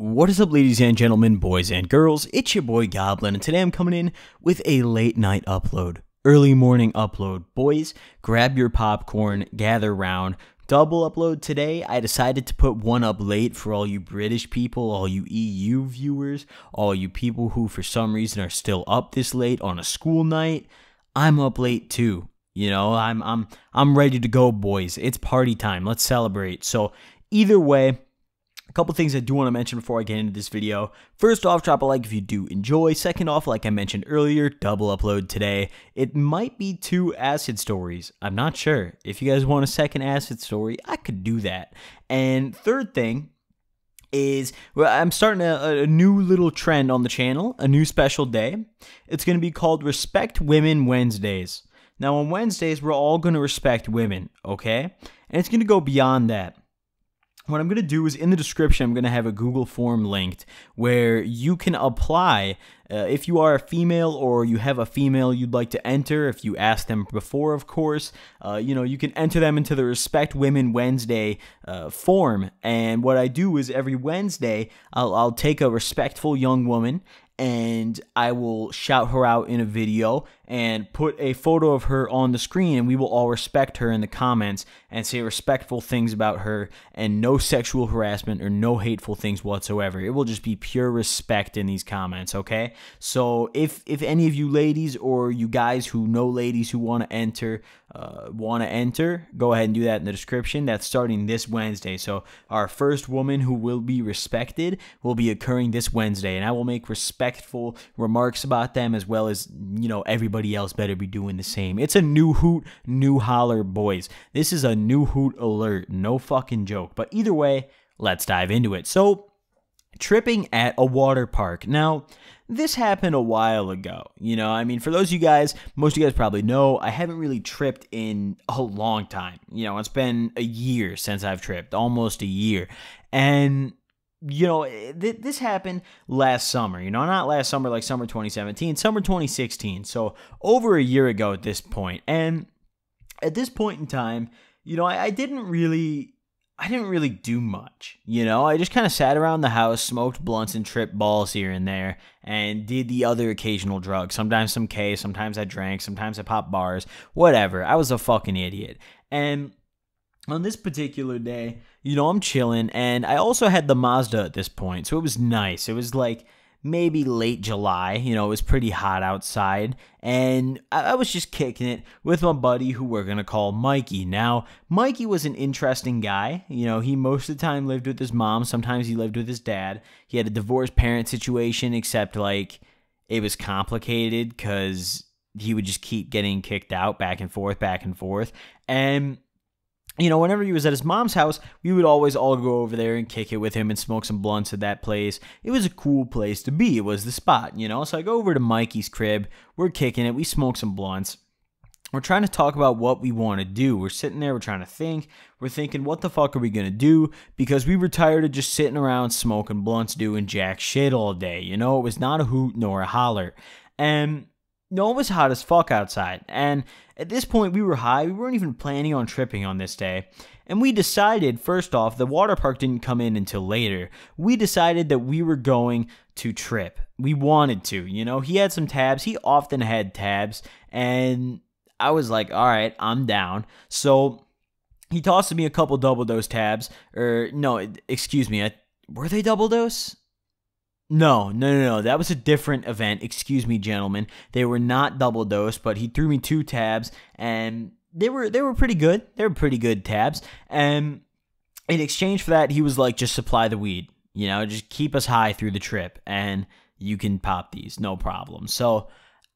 What is up, ladies and gentlemen, boys and girls? It's your boy Goblin, and today I'm coming in with a late night upload, early morning upload. Boys, grab your popcorn, gather round. Double upload today. I decided to put one up late for all you British people, all you EU viewers, all you people who for some reason are still up this late on a school night. I'm up late too. You know, I'm ready to go, boys. It's party time. Let's celebrate. So either way, a couple things I do want to mention before I get into this video. First off, drop a like if you do enjoy. Second off, like I mentioned earlier, double upload today. It might be two acid stories. I'm not sure. If you guys want a second acid story, I could do that. And third thing is, well, I'm starting a new little trend on the channel, a new special day. It's going to be called Respect Women Wednesdays. Now on Wednesdays, we're all going to respect women, okay? And it's going to go beyond that. What I'm going to do is in the description, I'm going to have a Google form linked where you can apply if you are a female or you have a female you'd like to enter. If you asked them before, of course, you know, you can enter them into the Respect Women Wednesday form. And what I do is every Wednesday, I'll take a respectful young woman and I will shout her out in a video and put a photo of her on the screen, and we will all respect her in the comments and say respectful things about her and no sexual harassment or no hateful things whatsoever. It will just be pure respect in these comments, okay? So if any of you ladies or you guys who know ladies who want to enter, go ahead and do that in the description. That's starting this Wednesday. So our first woman who will be respected will be occurring this Wednesday, and I will make respectful remarks about them, as well as, you know, everybody else better be doing the same. It's a new hoot, new holler, boys. This is a new hoot alert, no fucking joke. But either way, let's dive into it. So, tripping at a water park. Now, this happened a while ago. You know, I mean, for those of you guys, most of you guys probably know, I haven't really tripped in a long time. You know, it's been a year since I've tripped, almost a year. And you know, this happened last summer, you know, not last summer, like summer 2017, summer 2016. So over a year ago at this point. And at this point in time, you know, I didn't really do much, you know. I just kind of sat around the house, smoked blunts and tripped balls here and there, and did the other occasional drug. Sometimes some K, sometimes I drank, sometimes I popped bars, whatever. I was a fucking idiot. And on this particular day, you know, I'm chilling, and I also had the Mazda at this point, so it was nice. It was like maybe late July, you know, it was pretty hot outside, and I was just kicking it with my buddy who we're going to call Mikey. Now, Mikey was an interesting guy. You know, he most of the time lived with his mom. Sometimes he lived with his dad. He had a divorced parent situation, except, like, it was complicated because he would just keep getting kicked out back and forth, back and forth, and you know, whenever he was at his mom's house, we would always all go over there and kick it with him and smoke some blunts at that place. It was a cool place to be. It was the spot, you know? So I go over to Mikey's crib. We're kicking it. We smoke some blunts. We're trying to talk about what we want to do. We're sitting there. We're trying to think. We're thinking, what the fuck are we going to do? Because we were tired of just sitting around smoking blunts, doing jack shit all day. You know, it was not a hoot nor a holler. And no, it was hot as fuck outside, and at this point we were high, we weren't even planning on tripping on this day, and we decided, first off, the water park didn't come in until later. We decided that we were going to trip. We wanted to, you know, he had some tabs, he often had tabs, and I was like, alright, I'm down. So he tossed me a couple double dose tabs, or no, excuse me, were they double dose? No. That was a different event. Excuse me, gentlemen. They were not double dose, but he threw me two tabs, and they were pretty good. They were pretty good tabs. And in exchange for that, he was like, just supply the weed. You know, just keep us high through the trip, and you can pop these, no problem. So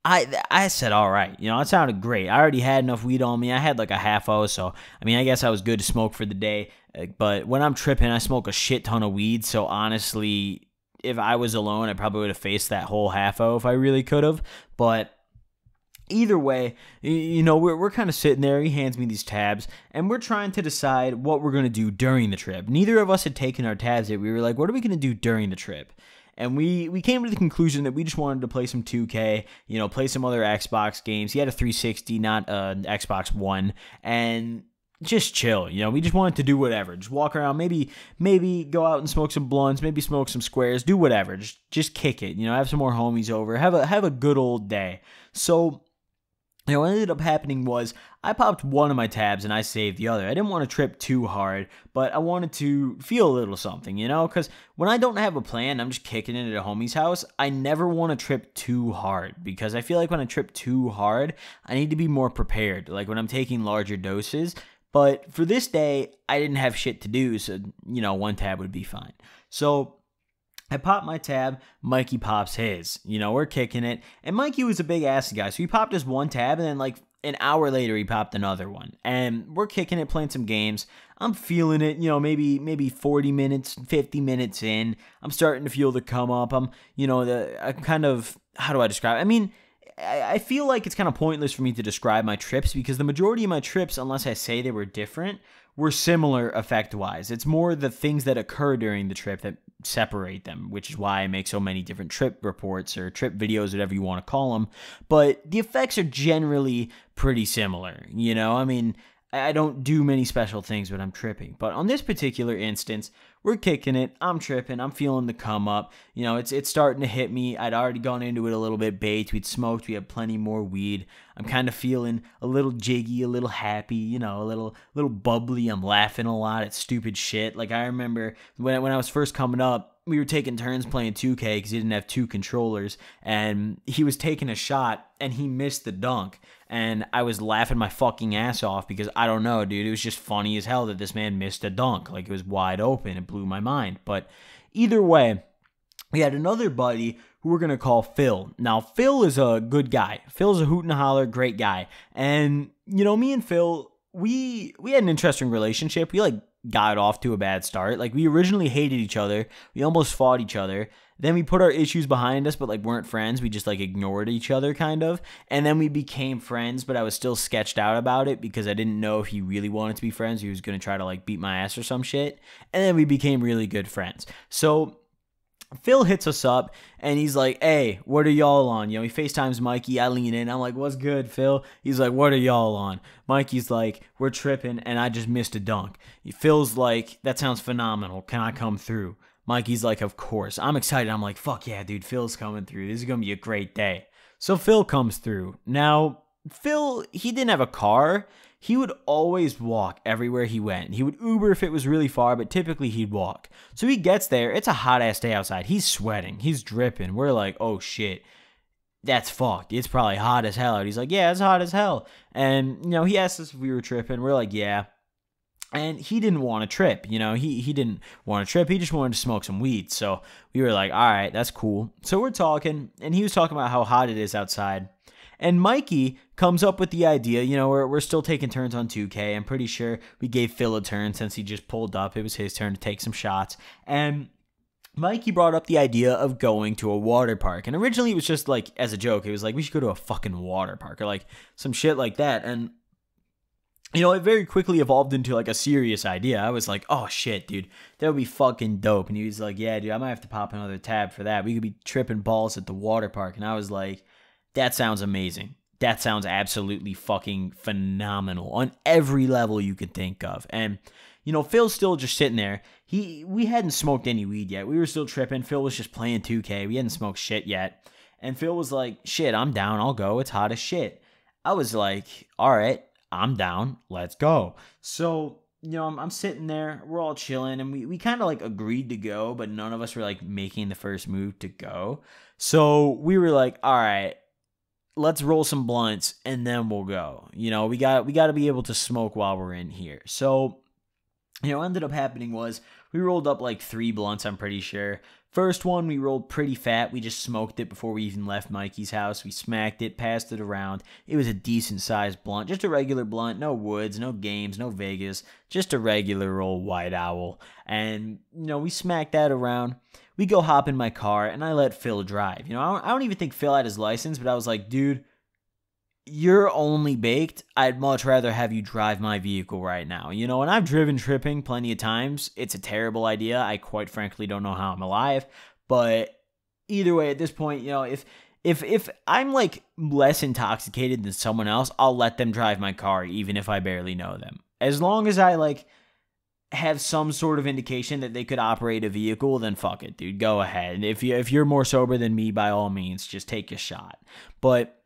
I said, all right, you know, it sounded great. I already had enough weed on me. I had like a half O, so I mean, I guess I was good to smoke for the day. But when I'm tripping, I smoke a shit ton of weed. So honestly, if I was alone, I probably would have faced that whole half-o if I really could have. But either way, you know, we're kind of sitting there. He hands me these tabs, and we're trying to decide what we're going to do during the trip. Neither of us had taken our tabs yet. We were like, what are we going to do during the trip? And we came to the conclusion that we just wanted to play some 2K, you know, play some other Xbox games. He had a 360, not an Xbox One. And just chill, you know, we just wanted to do whatever, just walk around, maybe go out and smoke some blunts, maybe smoke some squares, do whatever, just kick it, you know, have some more homies over, have a good old day. So, you know, what ended up happening was I popped one of my tabs and I saved the other. I didn't want to trip too hard, but I wanted to feel a little something, you know, because when I don't have a plan, I'm just kicking it at a homie's house. I never want to trip too hard because I feel like when I trip too hard, I need to be more prepared, like when I'm taking larger doses. But for this day, I didn't have shit to do, so, you know, one tab would be fine. So I popped my tab, Mikey pops his. You know, we're kicking it. And Mikey was a big ass guy, so he popped his one tab, and then like an hour later, he popped another one. And we're kicking it, playing some games. I'm feeling it, you know, maybe 40 minutes, 50 minutes in. I'm starting to feel the come up. I'm, you know, I'm kind of, how do I describe it? I mean, I feel like it's kind of pointless for me to describe my trips because the majority of my trips, unless I say they were different, were similar effect-wise. It's more the things that occur during the trip that separate them, which is why I make so many different trip reports or trip videos, whatever you want to call them. But the effects are generally pretty similar, you know? I mean, I don't do many special things when I'm tripping. But on this particular instance, we're kicking it. I'm tripping. I'm feeling the come up. You know, it's starting to hit me. I'd already gone into it a little bit baked. We'd smoked. We had plenty more weed. I'm kind of feeling a little jiggy, a little happy, you know, a little bubbly. I'm laughing a lot at stupid shit. Like I remember when I was first coming up, we were taking turns playing 2K because he didn't have two controllers, and he was taking a shot, and he missed the dunk, and I was laughing my fucking ass off because I don't know, dude, it was just funny as hell that this man missed a dunk, like it was wide open, it blew my mind. But either way, we had another buddy who we're going to call Phil. Now, Phil is a good guy, Phil's a hoot and a holler, great guy, and, you know, me and Phil, we had an interesting relationship, we, like, got off to a bad start. Like, we originally hated each other. We almost fought each other. Then we put our issues behind us, but, like, weren't friends. We just, like, ignored each other, kind of. And then we became friends, but I was still sketched out about it because I didn't know if he really wanted to be friends. He was going to try to, like, beat my ass or some shit. And then we became really good friends. So Phil hits us up, and he's like, hey, what are y'all on? You know, he FaceTimes Mikey. I lean in. I'm like, what's good, Phil? He's like, what are y'all on? Mikey's like, we're tripping, and I just missed a dunk. Phil's like, that sounds phenomenal. Can I come through? Mikey's like, of course. I'm excited. I'm like, fuck yeah, dude, Phil's coming through. This is going to be a great day. So Phil comes through. Now, Phil, he didn't have a car. He would always walk everywhere he went. He would Uber if it was really far, but typically he'd walk. So he gets there. It's a hot-ass day outside. He's sweating. He's dripping. We're like, oh, shit. That's fucked. It's probably hot as hell. And he's like, yeah, it's hot as hell. And, you know, he asked us if we were tripping. We're like, yeah. And he didn't want to trip, you know, he didn't want to trip, he just wanted to smoke some weed, so we were like, alright, that's cool. So we're talking, and he was talking about how hot it is outside, and Mikey comes up with the idea, you know, we're still taking turns on 2K, I'm pretty sure we gave Phil a turn since he just pulled up, it was his turn to take some shots, and Mikey brought up the idea of going to a water park, and originally it was just like, as a joke, it was like, we should go to a fucking water park, or like, some shit like that, and you know, it very quickly evolved into, like, a serious idea. I was like, oh, shit, dude, that would be fucking dope. And he was like, yeah, dude, I might have to pop another tab for that. We could be tripping balls at the water park. And I was like, that sounds amazing. That sounds absolutely fucking phenomenal on every level you could think of. And, you know, Phil's still just sitting there. We hadn't smoked any weed yet. We were still tripping. Phil was just playing 2K. We hadn't smoked shit yet. And Phil was like, shit, I'm down. I'll go. It's hot as shit. I was like, all right. I'm down, let's go. So, you know, I'm sitting there, we're all chilling, and we kind of like agreed to go, but none of us were like making the first move to go. So we were like, all right, let's roll some blunts and then we'll go. You know, we got to be able to smoke while we're in here. So, you know, what ended up happening was we rolled up like 3 blunts, I'm pretty sure. First one, we rolled pretty fat. We just smoked it before we even left Mikey's house. We smacked it, passed it around. It was a decent-sized blunt, just a regular blunt, no woods, no games, no Vegas, just a regular old White Owl. And, you know, we smacked that around. We go hop in my car, and I let Phil drive. You know, I don't even think Phil had his license, but I was like, dude, you're only baked. I'd much rather have you drive my vehicle right now. You know, and I've driven tripping plenty of times. It's a terrible idea. I quite frankly don't know how I'm alive. But either way, at this point, you know, if I'm like less intoxicated than someone else, I'll let them drive my car even if I barely know them. As long as I, like, have some sort of indication that they could operate a vehicle, then fuck it, dude. Go ahead. If you're more sober than me, by all means, just take a shot. But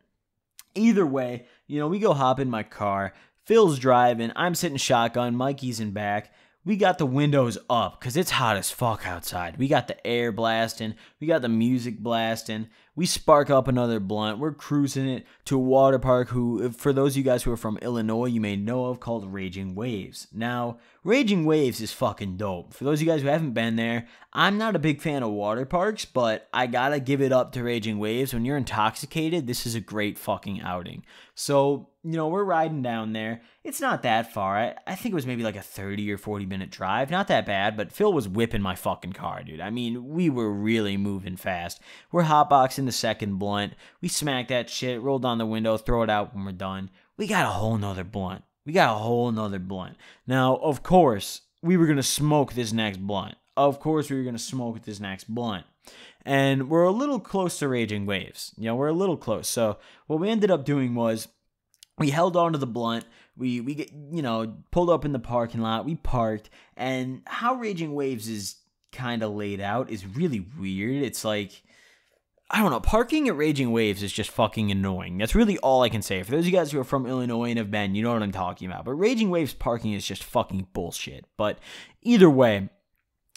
either way, you know, we go hop in my car. Phil's driving. I'm sitting shotgun. Mikey's in back. We got the windows up because it's hot as fuck outside. We got the air blasting. We got the music blasting. We spark up another blunt. We're cruising it to a water park who, for those of you guys who are from Illinois, you may know of, called Raging Waves. Now, Raging Waves is fucking dope. For those of you guys who haven't been there, I'm not a big fan of water parks, but I gotta give it up to Raging Waves. When you're intoxicated, this is a great fucking outing. So, you know, we're riding down there. It's not that far. I think it was maybe like a 30 or 40-minute drive. Not that bad, but Phil was whipping my fucking car, dude. I mean, we were really moving fast. We're hotboxing the second blunt. We smack that shit, roll down the window, throw it out when we're done. We got a whole nother blunt. Now, of course, we were going to smoke this next blunt. And we're a little close to Raging Waves. You know, we're a little close. So what we ended up doing was, we held on to the blunt, we pulled up in the parking lot, we parked, and how Raging Waves is kind of laid out is really weird. It's like, I don't know, parking at Raging Waves is just fucking annoying. That's really all I can say. For those of you guys who are from Illinois and have been, you know what I'm talking about. But Raging Waves parking is just fucking bullshit. But either way,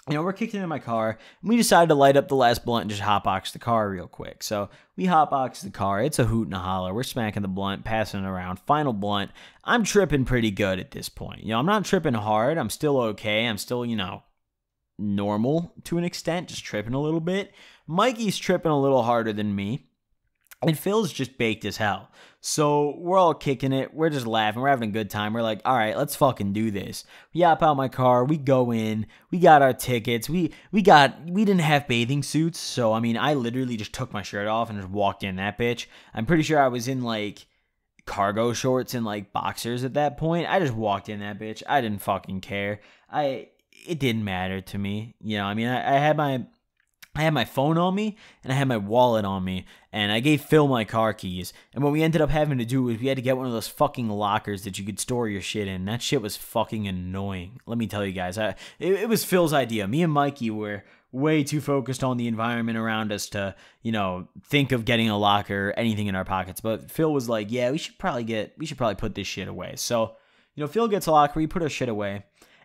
you know, we're kicked into my car, and we decided to light up the last blunt and just hotbox the car real quick. So we hotbox the car. It's a hoot and a holler. We're smacking the blunt, passing it around. Final blunt. I'm tripping pretty good at this point. You know, I'm not tripping hard. I'm still okay. I'm still, you know, normal to an extent, just tripping a little bit. Mikey's tripping a little harder than me. And Phil's just baked as hell. So we're all kicking it. We're just laughing. We're having a good time. We're like, all right, let's fucking do this. We hop out my car. We go in. We got our tickets. We didn't have bathing suits. So, I mean, I literally just took my shirt off and just walked in that bitch. I'm pretty sure I was in, like, cargo shorts and, like, boxers at that point. I just walked in that bitch. I didn't fucking care. It didn't matter to me. You know, I mean, I had my phone on me, and I had my wallet on me, and I gave Phil my car keys. And what we ended up having to do was we had to get one of those fucking lockers that you could store your shit in. That shit was fucking annoying. Let me tell you guys, it was Phil's idea. Me and Mikey were way too focused on the environment around us to, you know, think of getting a locker or anything in our pockets. But Phil was like, yeah, we should probably put this shit away. So, you know, Phil gets a locker, we put our shit away.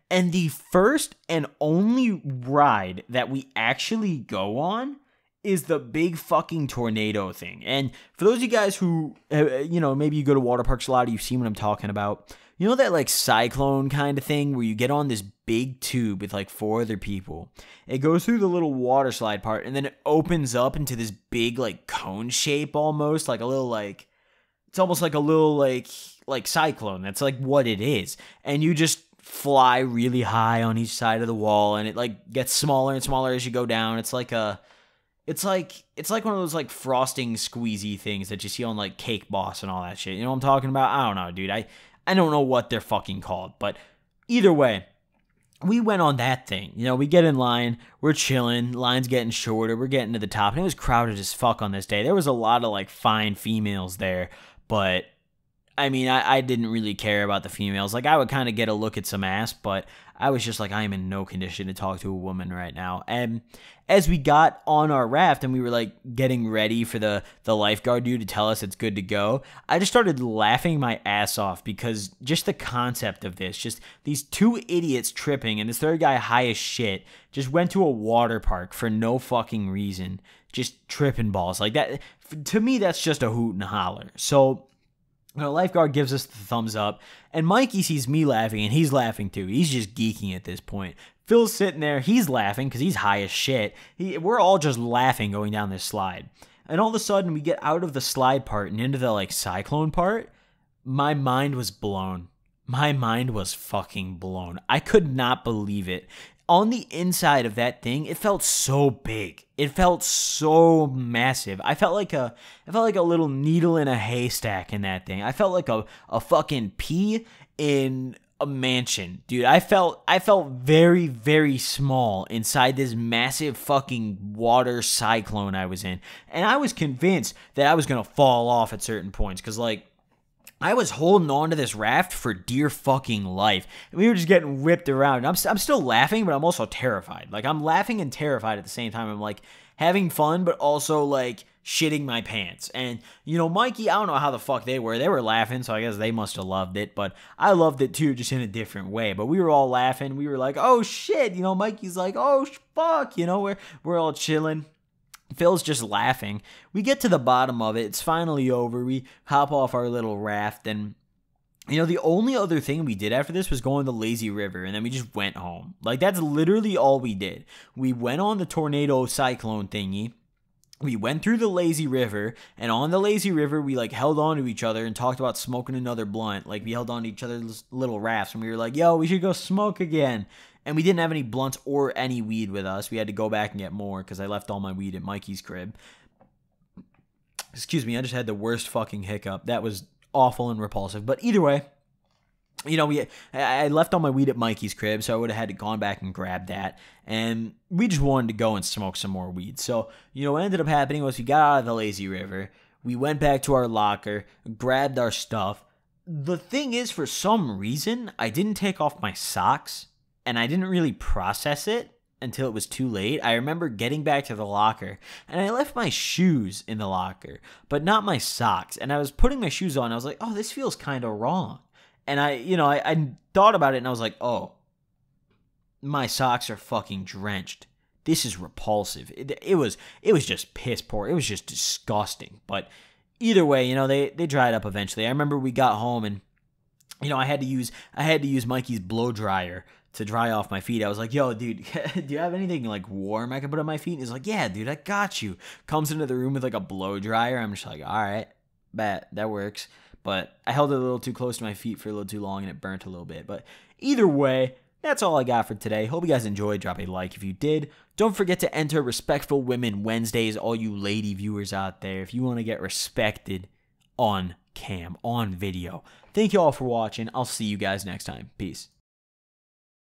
And the first and only ride that we actually go on is the big fucking tornado thing. And for those of you guys who, you know, maybe you go to water parks a lot, you've seen what I'm talking about. You know that, like, cyclone kind of thing where you get on this big tube with, like, 4 other people. It goes through the little water slide part, and then it opens up into this big, like, cone shape almost, like a little, like, it's almost like a little, like cyclone. That's, like, what it is. And you just fly really high on each side of the wall, and it, like, gets smaller and smaller as you go down. It's like a, it's like one of those, like, frosting squeezy things that you see on, like, Cake Boss and all that shit. You know what I'm talking about? I don't know, dude. I don't know what they're fucking called, but either way, we went on that thing. You know, we get in line, we're chilling, line's getting shorter, we're getting to the top, and it was crowded as fuck on this day. There was a lot of, like, fine females there, but I mean, I didn't really care about the females. Like, I would kind of get a look at some ass, but I was just like, I am in no condition to talk to a woman right now. And as we got on our raft and we were, like, getting ready for the lifeguard dude to tell us it's good to go, I just started laughing my ass off because just the concept of this, just these 2 idiots tripping and this third guy high as shit just went to a water park for no fucking reason, just tripping balls. Like, that, to me, that's just a hoot and a holler. So the lifeguard gives us the thumbs up, and Mikey sees me laughing, and he's laughing too. He's just geeking at this point. Phil's sitting there. He's laughing because he's high as shit. We're all just laughing going down this slide. And all of a sudden, we get out of the slide part and into the, like, cyclone part. My mind was blown. My mind was fucking blown. I could not believe it. On the inside of that thing, it felt so big. It felt so massive. I felt like a little needle in a haystack in that thing. I felt like a fucking pea in a mansion. Dude, I felt very, very small inside this massive fucking water cyclone I was in. And I was convinced that I was gonna fall off at certain points, 'cause, like, I was holding on to this raft for dear fucking life. We were just getting whipped around. And I'm still laughing, but I'm also terrified. Like, I'm laughing and terrified at the same time. I'm, like, having fun, but also, like, shitting my pants. And, you know, Mikey, I don't know how the fuck they were. They were laughing, so I guess they must have loved it. But I loved it, too, just in a different way. But we were all laughing. We were like, oh, shit. You know, Mikey's like, oh, fuck. You know, we're all chilling. Phil's just laughing. We get to the bottom of it. It's finally over. We hop off our little raft, and you know, the only other thing we did after this was go on the lazy river, and then we just went home. Like, that's literally all we did. We went on the tornado cyclone thingy. We went through the lazy river, and on the lazy river, we, like, held on to each other and talked about smoking another blunt. Like, we held on to each other's little rafts, and we were like, yo, we should go smoke again. And we didn't have any blunts or any weed with us. We had to go back and get more because I left all my weed at Mikey's crib. Excuse me, I just had the worst fucking hiccup. That was awful and repulsive. But either way, you know, I left all my weed at Mikey's crib, so I would have had to gone back and grab that. And we just wanted to go and smoke some more weed. So, you know, what ended up happening was we got out of the lazy river. We went back to our locker, grabbed our stuff. The thing is, for some reason, I didn't take off my socks, and I didn't really process it until it was too late. I remember getting back to the locker, and I left my shoes in the locker, but not my socks. And I was putting my shoes on. I was like, oh, this feels kind of wrong. And I thought about it, and I was like, oh, my socks are fucking drenched. This is repulsive. It was just piss poor. It was just disgusting. But either way, you know, they dried up eventually. I remember we got home, and you know, I had to use Mikey's blow dryer to dry off my feet. I was like, yo, dude, do you have anything, like, warm I can put on my feet? And he's like, yeah, dude, I got you. Comes into the room with, like, a blow dryer. I'm just like, all right, bet, that works. But I held it a little too close to my feet for a little too long, and it burnt a little bit. But either way, that's all I got for today. Hope you guys enjoyed. Drop a like if you did. Don't forget to enter Respectful Women Wednesdays, all you lady viewers out there, if you want to get respected on cam, on video. Thank you all for watching. I'll see you guys next time. Peace.